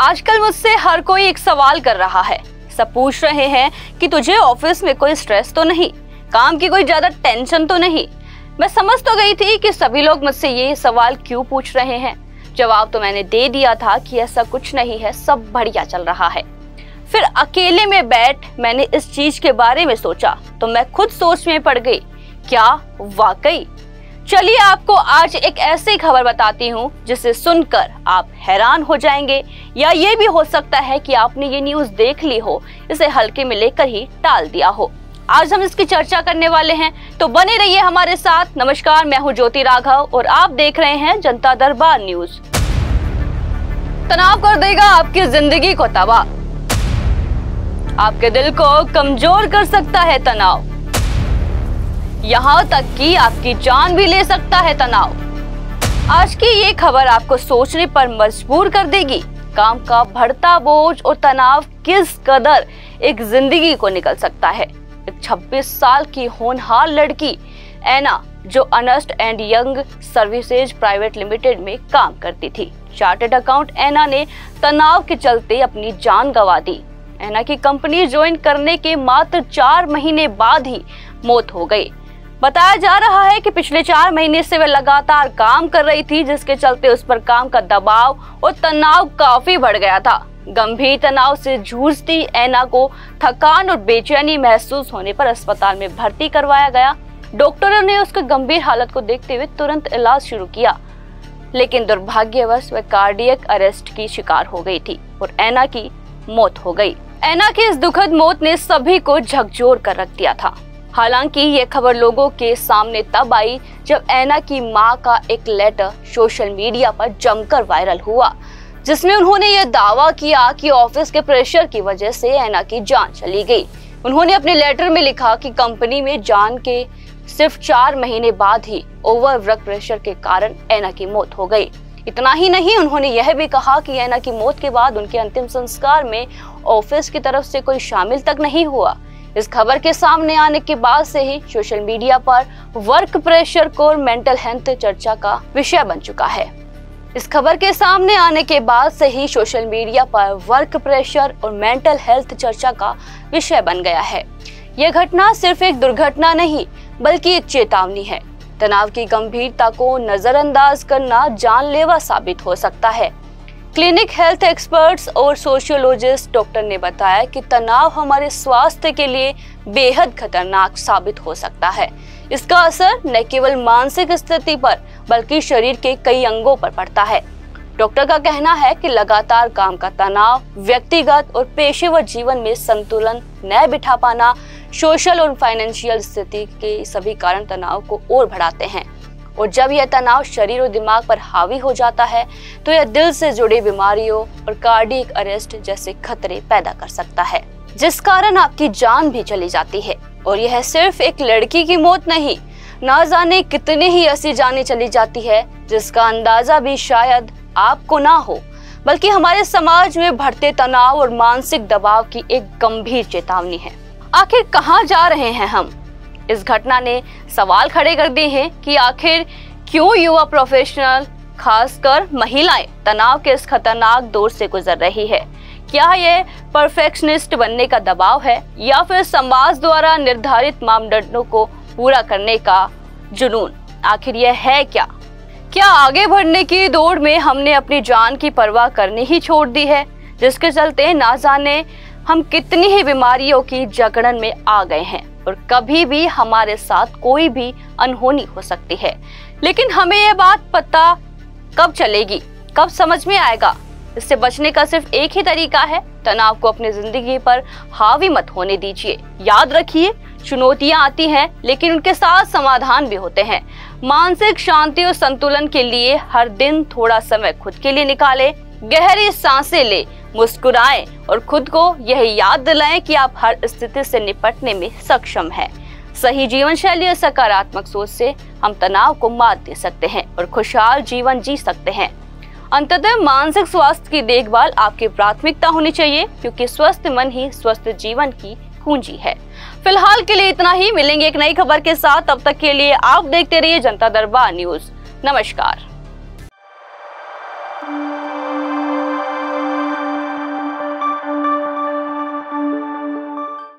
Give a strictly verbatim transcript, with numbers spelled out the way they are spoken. आजकल मुझसे हर कोई एक सवाल कर रहा है। सब पूछ रहे हैं कि तुझे ऑफिस में कोई स्ट्रेस तो नहीं, काम की कोई ज्यादा टेंशन तो नहीं। मैं समझ तो गई थी कि सभी लोग मुझसे ये सवाल क्यों पूछ रहे हैं। जवाब तो मैंने दे दिया था कि ऐसा कुछ नहीं है, सब बढ़िया चल रहा है। फिर अकेले में बैठ मैंने इस चीज के बारे में सोचा तो मैं खुद सोच में पड़ गई, क्या वाकई। चलिए आपको आज एक ऐसी खबर बताती हूँ जिसे सुनकर आप हैरान हो जाएंगे, या ये भी हो सकता है कि आपने ये न्यूज़ देख ली हो, इसे हल्के में लेकर ही टाल दिया हो। आज हम इसकी चर्चा करने वाले हैं, तो बने रहिए हमारे साथ। नमस्कार, मैं हूँ ज्योति राघव और आप देख रहे हैं जनता दरबार न्यूज। तनाव कर देगा आपकी जिंदगी को तबाह, आपके दिल को कमजोर कर सकता है तनाव, यहाँ तक कि आपकी जान भी ले सकता है तनाव। आज की ये खबर आपको सोचने पर मजबूर कर देगी। काम का बढ़ता बोझ और तनाव किस कदर एक जिंदगी को निकल सकता है। एक छब्बीस साल की होनहार लड़की एना, जो Ernst and Young services private limited में काम करती थी, चार्टर्ड अकाउंटेंट एना ने तनाव के चलते अपनी जान गंवा दी। एना की कंपनी ज्वाइन करने के मात्र चार महीने बाद ही मौत हो गई। बताया जा रहा है कि पिछले चार महीने से वह लगातार काम कर रही थी, जिसके चलते उस पर काम का दबाव और तनाव काफी बढ़ गया था। गंभीर तनाव से जूझती एना को थकान और बेचैनी महसूस होने पर अस्पताल में भर्ती करवाया गया। डॉक्टरों ने उसकी गंभीर हालत को देखते हुए तुरंत इलाज शुरू किया, लेकिन दुर्भाग्यवश वह कार्डियक अरेस्ट की शिकार हो गई थी और एना की मौत हो गई। एना की इस दुखद मौत ने सभी को झकझोर कर रख दिया था। हालांकि ये खबर लोगों के सामने तब आई जब एना की मां का एक लेटर सोशल मीडिया पर जमकर वायरल हुआ, जिसमें उन्होंने ये दावा किया कि ऑफिस के प्रेशर की वजह से एना की जान चली गई। उन्होंने अपने लेटर में लिखा कि कंपनी में जान के सिर्फ चार महीने बाद ही ओवरवर्क प्रेशर के कारण एना की मौत हो गई। इतना ही नहीं, उन्होंने यह भी कहा कि एना की मौत के बाद उनके अंतिम संस्कार में ऑफिस की तरफ से कोई शामिल तक नहीं हुआ। इस खबर के सामने आने के बाद से ही सोशल मीडिया पर वर्क प्रेशर को मेंटल हेल्थ चर्चा का विषय बन चुका है। इस खबर के सामने आने के बाद से ही सोशल मीडिया पर वर्क प्रेशर और मेंटल हेल्थ चर्चा का विषय बन गया है। यह घटना सिर्फ एक दुर्घटना नहीं, बल्कि एक चेतावनी है। तनाव की गंभीरता को नजरअंदाज करना जानलेवा साबित हो सकता है। क्लिनिक हेल्थ एक्सपर्ट्स और सोशियोलॉजिस्ट डॉक्टर ने बताया कि तनाव हमारे स्वास्थ्य के लिए बेहद खतरनाक साबित हो सकता है। इसका असर न केवल मानसिक स्थिति पर बल्कि शरीर के कई अंगों पर पड़ता है। डॉक्टर का कहना है कि लगातार काम का तनाव, व्यक्तिगत और पेशेवर जीवन में संतुलन न बिठा पाना, सोशल और फाइनेंशियल स्थिति के सभी कारण तनाव को और बढ़ाते हैं। और जब यह तनाव शरीर और दिमाग पर हावी हो जाता है तो यह दिल से जुड़ी बीमारियों और कार्डियक अरेस्ट जैसे खतरे पैदा कर सकता है, जिस कारण आपकी जान भी चली जाती है। और यह सिर्फ एक लड़की की मौत नहीं, ना जाने कितने ही ऐसी जानें चली जाती है जिसका अंदाजा भी शायद आपको ना हो, बल्कि हमारे समाज में बढ़ते तनाव और मानसिक दबाव की एक गंभीर चेतावनी है। आखिर कहाँ जा रहे हैं हम? इस घटना ने सवाल खड़े कर दिए हैं कि आखिर क्यों युवा प्रोफेशनल, खासकर महिलाएं, तनाव के इस खतरनाक दौर से गुजर रही है। क्या यह परफेक्शनिस्ट बनने का दबाव है, या फिर समाज द्वारा निर्धारित मानदंडों को पूरा करने का जुनून? आखिर यह है क्या? क्या आगे बढ़ने की दौड़ में हमने अपनी जान की परवाह करनी ही छोड़ दी है, जिसके चलते ना जाने हम कितनी ही बीमारियों की जकड़न में आ गए हैं और कभी भी हमारे साथ कोई भी अनहोनी हो सकती है। लेकिन हमें यह बात पता कब चलेगी, कब समझ में आएगा? इससे बचने का सिर्फ एक ही तरीका है, तनाव को अपनी जिंदगी पर हावी मत होने दीजिए। याद रखिए, चुनौतियां आती हैं लेकिन उनके साथ समाधान भी होते हैं। मानसिक शांति और संतुलन के लिए हर दिन थोड़ा समय खुद के लिए निकालें, गहरी सांसें लें, मुस्कुराएं और खुद को यह याद दिलाएं कि आप हर स्थिति से निपटने में सक्षम हैं। सही जीवन शैली और सकारात्मक सोच से हम तनाव को मात दे सकते हैं और खुशहाल जीवन जी सकते हैं। अंततः मानसिक स्वास्थ्य की देखभाल आपकी प्राथमिकता होनी चाहिए, क्योंकि स्वस्थ मन ही स्वस्थ जीवन की पूंजी है। फिलहाल के लिए इतना ही, मिलेंगे एक नई खबर के साथ। तब तक के लिए आप देखते रहिए जनता दरबार न्यूज। नमस्कार।